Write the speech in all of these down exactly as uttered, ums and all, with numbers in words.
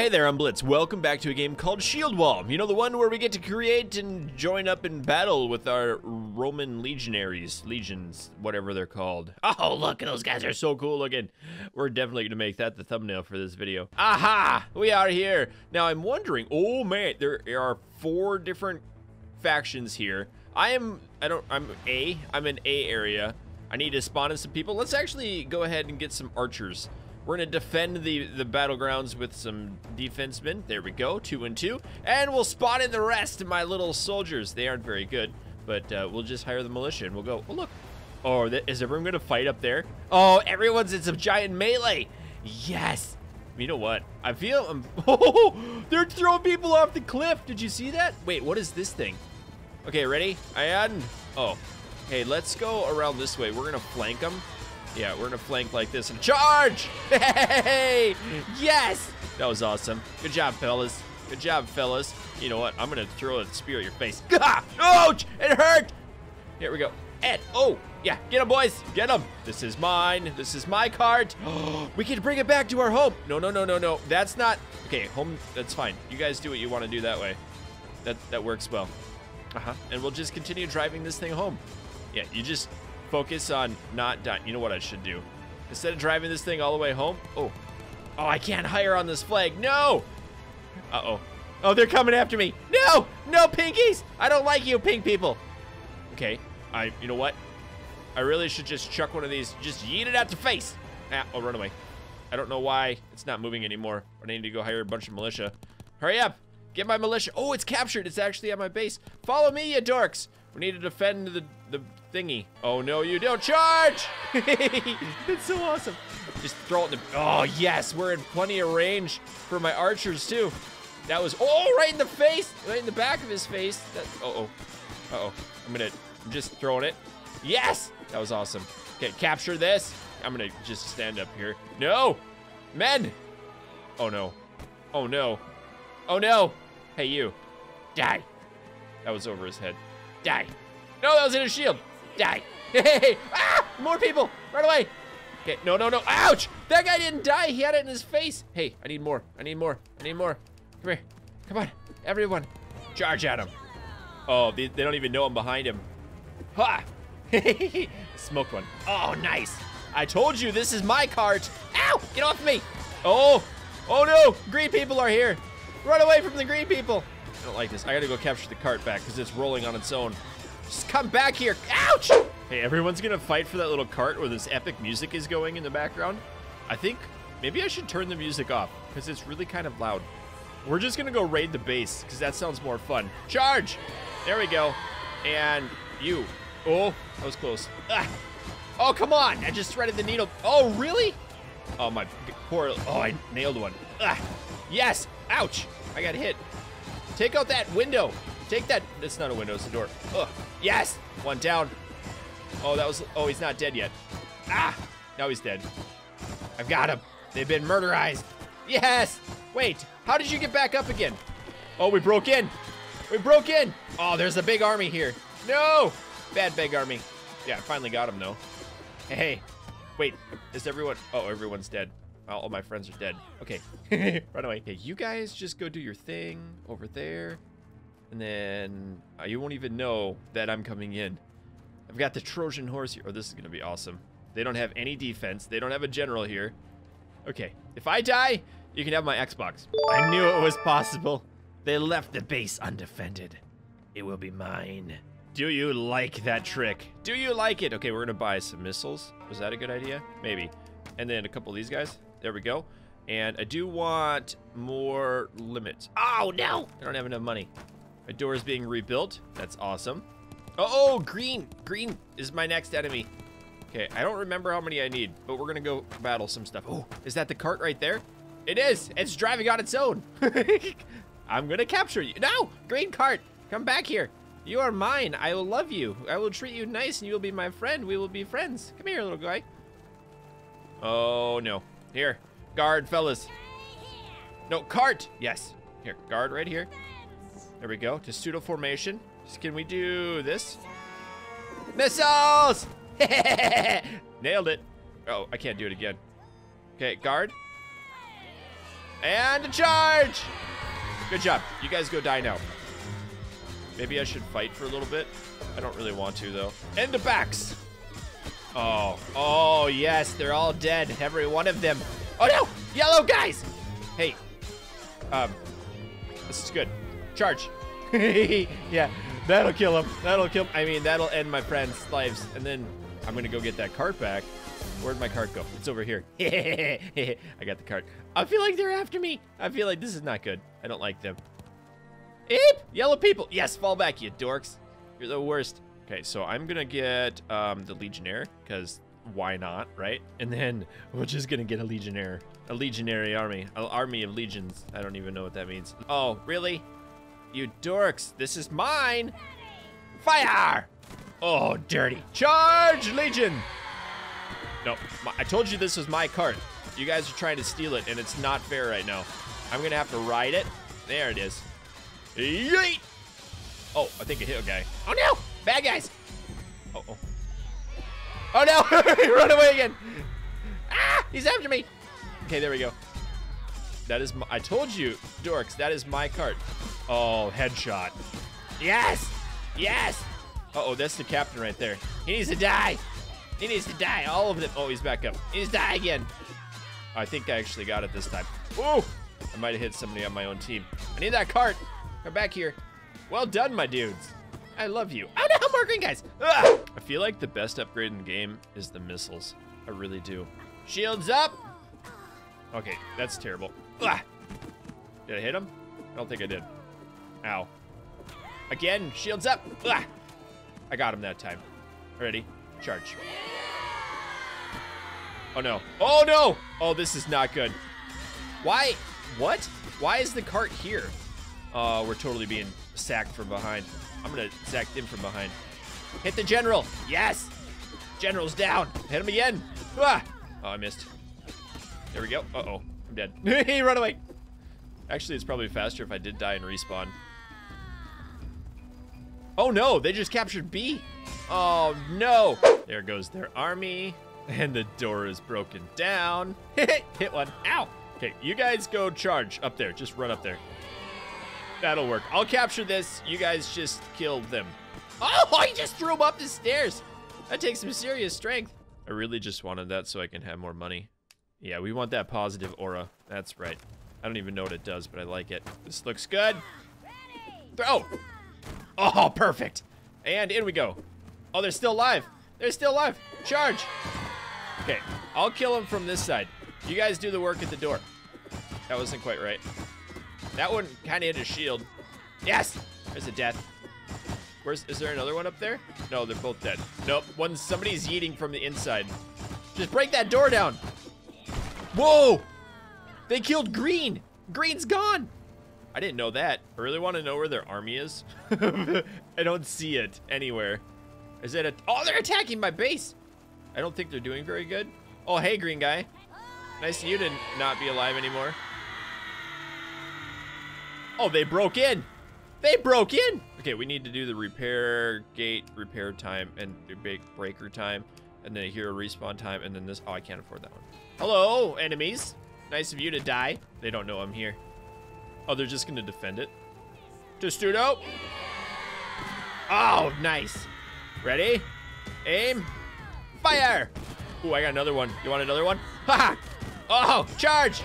hey there, I'm Blitz. Welcome back to a game called Shieldwall. You know, the one where we get to create and join up in battle with our Roman legionaries, legions, whatever they're called. Oh, look, those guys are so cool looking. We're definitely gonna make that the thumbnail for this video. Aha, we are here. Now I'm wondering, oh man, there are four different factions here. I am, I don't, I'm A, I'm in A area. I need to spawn in some people. Let's actually go ahead and get some archers. We're gonna defend the, the battlegrounds with some defensemen. There we go, two and two. And we'll spawn in the rest of my little soldiers. They aren't very good, but uh, we'll just hire the militia and we'll go, oh look. Oh, is everyone gonna fight up there? Oh, everyone's in some giant melee. Yes, you know what? I feel, I'm, oh, they're throwing people off the cliff. Did you see that? Wait, what is this thing? Okay, ready? I add, oh. Hey, let's go around this way. We're gonna flank them. Yeah, we're gonna flank like this and charge! Hey! Yes! That was awesome. Good job, fellas. Good job, fellas. You know what? I'm gonna throw a spear at your face. Gah! Ouch! It hurt! Here we go. And, oh, yeah, get him, boys. Get him. This is mine. This is my cart. We can bring it back to our home. No, no, no, no, no. That's not, okay, home, that's fine. You guys do what you wanna do that way. That, that works well. Uh-huh. And we'll just continue driving this thing home. Yeah, you just, focus on not dying. You know what I should do? Instead of driving this thing all the way home. Oh, oh, I can't hire on this flag. No. Uh-oh. Oh, they're coming after me. No, no pinkies. I don't like you pink people. Okay. I, you know what? I really should just chuck one of these. Just yeet it out the face. Ah, oh, run away. I don't know why it's not moving anymore. I need to go hire a bunch of militia. Hurry up. Get my militia. Oh, it's captured. It's actually at my base. Follow me, you dorks. We need to defend the, the thingy. Oh, no, you don't charge. That's so awesome. Just throw it in the, oh, yes. We're in plenty of range for my archers, too. That was, oh, right in the face, right in the back of his face. That, uh-oh, uh-oh. I'm gonna, I'm just throwing it. Yes, that was awesome. Okay, capture this. I'm gonna just stand up here. No, men. Oh, no. Oh, no. Oh, no. Hey, you. Die. That was over his head. Die. No, that was in his shield. Die. Hey, ah, more people. Run away. Okay, no, no, no. Ouch. That guy didn't die. He had it in his face. Hey, I need more. I need more. I need more. Come here. Come on. Everyone. Charge at him. Oh, they, they don't even know I'm behind him. Ha. Smoked one. Oh, nice. I told you this is my cart. Ow. Get off me. Oh. Oh, no. Green people are here. Run away from the green people. I don't like this. I gotta go capture the cart back because it's rolling on its own. Just come back here. Ouch! Hey, everyone's gonna fight for that little cart where this epic music is going in the background. I think maybe I should turn the music off because it's really kind of loud. We're just gonna go raid the base because that sounds more fun. Charge! There we go. And you. Oh, that was close. Ugh. Oh, come on. I just threaded the needle. Oh, really? Oh, my poor. Oh, I nailed one. Ugh. Yes. Ouch. I got hit. Take out that window. Take that. It's not a window. It's a door. Ugh. Yes. One down. Oh, that was. Oh, he's not dead yet. Ah. Now he's dead. I've got him. They've been murderized. Yes. Wait. How did you get back up again? Oh, we broke in. We broke in. Oh, there's a big army here. No. Bad big army. Yeah, I finally got him though. Hey. Hey. Wait. Is everyone? Oh, everyone's dead. All my friends are dead. Okay, run away. Okay, you guys just go do your thing over there. And then uh, you won't even know that I'm coming in. I've got the Trojan horse here. Oh, this is gonna be awesome. They don't have any defense. They don't have a general here. Okay, if I die, you can have my Xbox. I knew it was possible. They left the base undefended. It will be mine. Do you like that trick? Do you like it? Okay, we're gonna buy some missiles. Was that a good idea? Maybe. And then a couple of these guys. There we go. And I do want more limits. Oh, no. I don't have enough money. My door is being rebuilt. That's awesome. Oh, oh, green. Green is my next enemy. Okay, I don't remember how many I need, but we're going to go battle some stuff. Oh, is that the cart right there? It is. It's driving on its own. I'm going to capture you. No, green cart. Come back here. You are mine. I will love you. I will treat you nice, and you will be my friend. We will be friends. Come here, little guy. Oh, no. Here, guard, fellas. No, cart. Yes. Here, guard right here. There we go. Testudo formation. Can we do this? Missiles! Nailed it. Oh, I can't do it again. Okay, guard. And a charge! Good job. You guys go die now. Maybe I should fight for a little bit. I don't really want to, though. And the backs! Oh. Oh, yes. They're all dead. Every one of them. Oh, no! Yellow guys! Hey. Um. This is good. Charge. Yeah. That'll kill him. That'll kill him. I mean, that'll end my friends' lives. And then I'm going to go get that cart back. Where'd my cart go? It's over here. I got the cart. I feel like they're after me. I feel like this is not good. I don't like them. Eep! Yellow people. Yes, fall back, you dorks. You're the worst. Okay, so I'm going to get um, the Legionnaire, because why not, right? And then we're just going to get a Legionnaire. A legionary army. An army of legions. I don't even know what that means. Oh, really? You dorks. This is mine. Fire! Oh, dirty. Charge, Legion! No, my, I told you this was my cart. You guys are trying to steal it, and it's not fair right now. I'm gonna have to ride it. There it is. Yeet! Oh, I think it hit a guy. Oh no! Bad guys! Oh, oh. Oh no! He ran away again! Ah! He's after me! Okay, there we go. That is my, I told you, dorks, that is my cart. Oh, headshot. Yes! Yes! Uh-oh, that's the captain right there. He needs to die! He needs to die, all of them. Oh, he's back up. He needs to die again. I think I actually got it this time. Whoa! I might have hit somebody on my own team. I need that cart. Come back here. Well done, my dudes. I love you. Oh no, more green guys. Ugh. I feel like the best upgrade in the game is the missiles. I really do. Shields up. Okay, that's terrible. Ugh. Did I hit him? I don't think I did. Ow. Again, shields up. Ugh. I got him that time. Ready? Charge. Oh no. Oh no! Oh, this is not good. Why? What? Why is the cart here? Oh, uh, we're totally being sacked from behind. I'm gonna sack him from behind. Hit the general! Yes! General's down! Hit him again! Ah! Oh, I missed. There we go. Uh-oh. I'm dead. Hey, run away! Actually, it's probably faster if I did die and respawn. Oh no! They just captured B! Oh no! There goes their army. And the door is broken down. Hit one. Ow! Okay, you guys go charge up there. Just run up there. That'll work. I'll capture this. You guys just killed them. Oh, I just threw him up the stairs. That takes some serious strength. I really just wanted that so I can have more money. Yeah, we want that positive aura. That's right. I don't even know what it does, but I like it. This looks good. Throw. Oh, perfect. And in we go. Oh, they're still alive. They're still alive. Charge. Okay, I'll kill him from this side. You guys do the work at the door. That wasn't quite right. That one kind of hit his shield. Yes! There's a death. Where's, is there another one up there? No, they're both dead. Nope, one, somebody's yeeting from the inside. Just break that door down. Whoa! They killed Green. Green's gone. I didn't know that. I really want to know where their army is. I don't see it anywhere. Is it a, oh, they're attacking my base. I don't think they're doing very good. Oh, hey, green guy. Nice of you to not be alive anymore. Oh, they broke in. They broke in. Okay, we need to do the repair gate, repair time, and breaker time, and then a hero respawn time, and then this. Oh, I can't afford that one. Hello, enemies. Nice of you to die. They don't know I'm here. Oh, they're just going to defend it. Testudo. Oh, nice. Ready? Aim. Fire! Ooh, I got another one. You want another one? Ha! Oh, charge!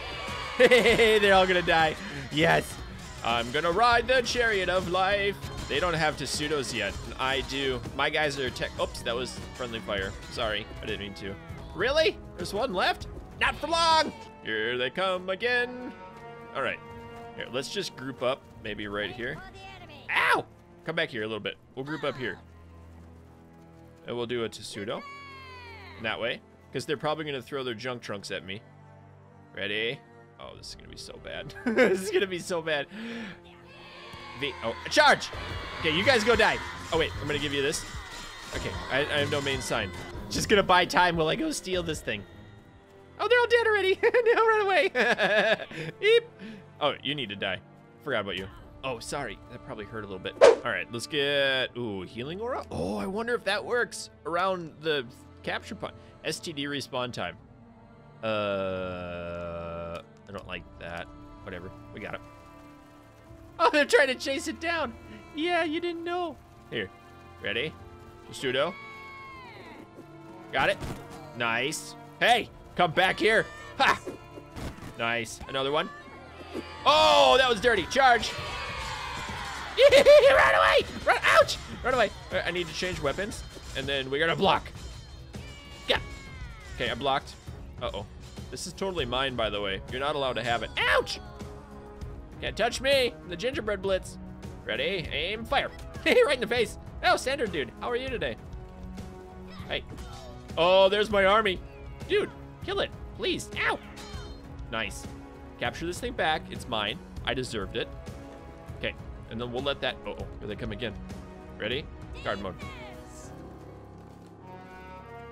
Hey, they're all gonna die. Yes. I'm gonna ride the chariot of life. They don't have Testudos yet. I do. My guys are tech. Oops, that was friendly fire. Sorry, I didn't mean to. Really? There's one left? Not for long! Here they come again. All right. Here, let's just group up. Maybe right here. Ow! Come back here a little bit. We'll group up here. And we'll do a Testudo. That way, because they're probably going to throw their junk trunks at me. Ready? Oh, this is going to be so bad. This is going to be so bad. V oh, charge! Okay, you guys go die. Oh, wait, I'm going to give you this. Okay, I, I have no main sign. Just going to buy time while I go steal this thing. Oh, they're all dead already. They'll run away. Eep. Oh, you need to die. Forgot about you. Oh, sorry. That probably hurt a little bit. All right, let's get... Ooh, healing aura? Oh, I wonder if that works around the... Capture point. S T D respawn time. Uh, I don't like that. Whatever. We got it. Oh, they're trying to chase it down. Yeah, you didn't know. Here. Ready? Testudo. Got it. Nice. Hey, come back here. Ha! Nice. Another one. Oh, that was dirty. Charge. Run away! Run! Ouch! Run away. I need to change weapons, and then we're gonna block. Yeah. Okay, I blocked. Uh-oh. This is totally mine, by the way. You're not allowed to have it. Ouch! Can't touch me. The gingerbread blitz. Ready? Aim! Fire! Hey, right in the face. Oh, standard dude. How are you today? Hey. Oh, there's my army. Dude, kill it, please. Ow! Nice. Capture this thing back. It's mine. I deserved it. Okay, and then we'll let that... Uh oh, here they come again. Ready? Guard mode.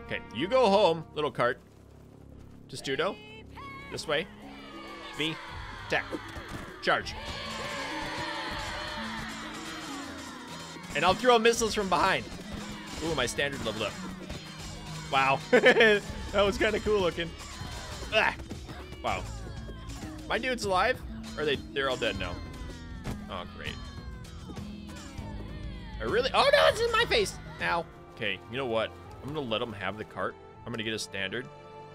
Okay, you go home, little cart. Testudo. This way. V. Attack. Charge. And I'll throw missiles from behind. Ooh, my standard leveled up. Wow. That was kind of cool looking. Ah. Wow. My dude's alive? Or are they, they're all dead now? Oh, great. I really, oh no, it's in my face. Ow. Okay, you know what? I'm gonna let them have the cart. I'm gonna get a standard.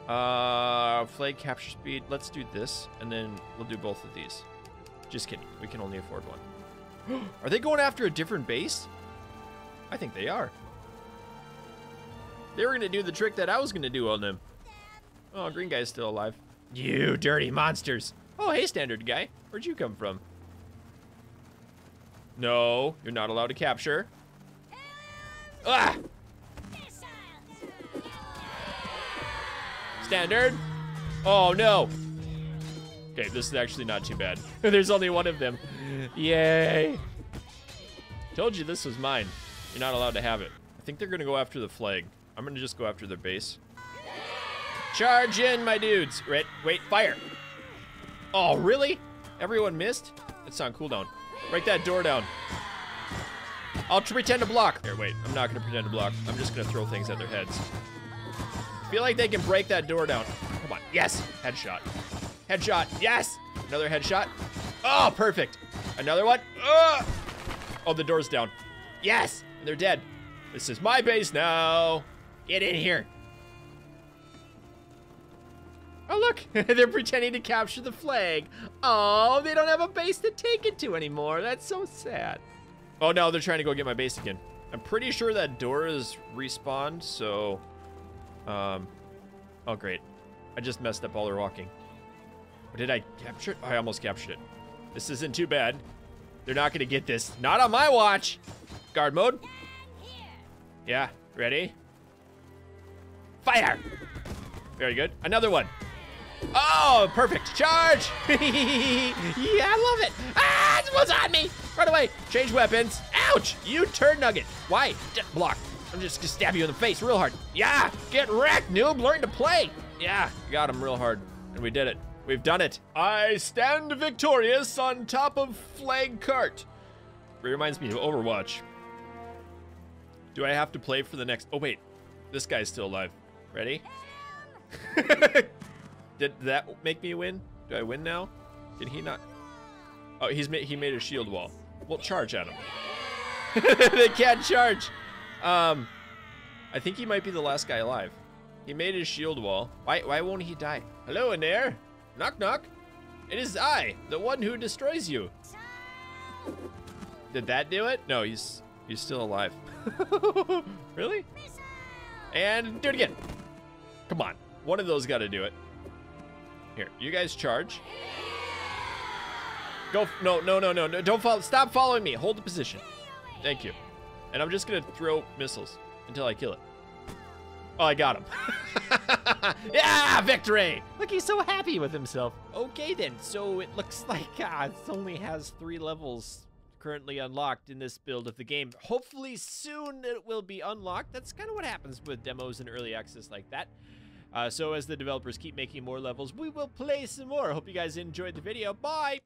Uh, flag capture speed, let's do this. And then we'll do both of these. Just kidding, we can only afford one. Are they going after a different base? I think they are. They were gonna do the trick that I was gonna do on them. Oh, green guy's still alive. You dirty monsters. Oh, hey, standard guy. Where'd you come from? No, you're not allowed to capture. Ah! Standard. Oh, no. Okay, this is actually not too bad. There's only one of them. Yay. Told you this was mine. You're not allowed to have it. I think they're gonna go after the flag. I'm gonna just go after their base. Charge in, my dudes. Right, wait, fire. Oh, really? Everyone missed? It's on cooldown. Break that door down. I'll pretend to block. Here, wait, I'm not gonna pretend to block. I'm just gonna throw things at their heads. Feel like they can break that door down. Come on, yes, headshot. Headshot, yes! Another headshot. Oh, perfect. Another one. Oh, oh the door's down. Yes, they're dead. This is my base now. Get in here. Oh, look, they're pretending to capture the flag. Oh, they don't have a base to take it to anymore. That's so sad. Oh, no, they're trying to go get my base again. I'm pretty sure that door is respawned, so... Um, oh, great. I just messed up all their walking. Did I capture it? I almost captured it. This isn't too bad. They're not going to get this. Not on my watch. Guard mode. Yeah, ready? Fire. Very good. Another one. Oh, perfect. Charge. Yeah, I love it. Ah, it was on me. Run away. Change weapons. Ouch. You turd nugget. Why? D block. I'm just going to stab you in the face real hard. Yeah. Get wrecked, noob. Learn to play. Yeah. Got him real hard. And we did it. We've done it. I stand victorious on top of flag cart. It reminds me of Overwatch. Do I have to play for the next? Oh, wait. This guy's still alive. Ready? Did that make me win? Do I win now? Did he not? Oh, he's made, he made a shield wall. Well, charge at him. They can't charge. Um, I think he might be the last guy alive. He made his shield wall. Why, why won't he die? Hello in there. Knock, knock. It is I, the one who destroys you. Did that do it? No, he's he's still alive. Really? And do it again. Come on. One of those got to do it. Here, you guys charge. Go. No, no, no, no, no. Don't follow. Stop following me. Hold the position. Thank you. And I'm just going to throw missiles until I kill it. Oh, I got him. Yeah, victory! Look, he's so happy with himself. Okay then, so it looks like ah, it only has three levels currently unlocked in this build of the game. Hopefully soon it will be unlocked. That's kind of what happens with demos and early access like that. Uh, so as the developers keep making more levels, we will play some more. Hope you guys enjoyed the video. Bye!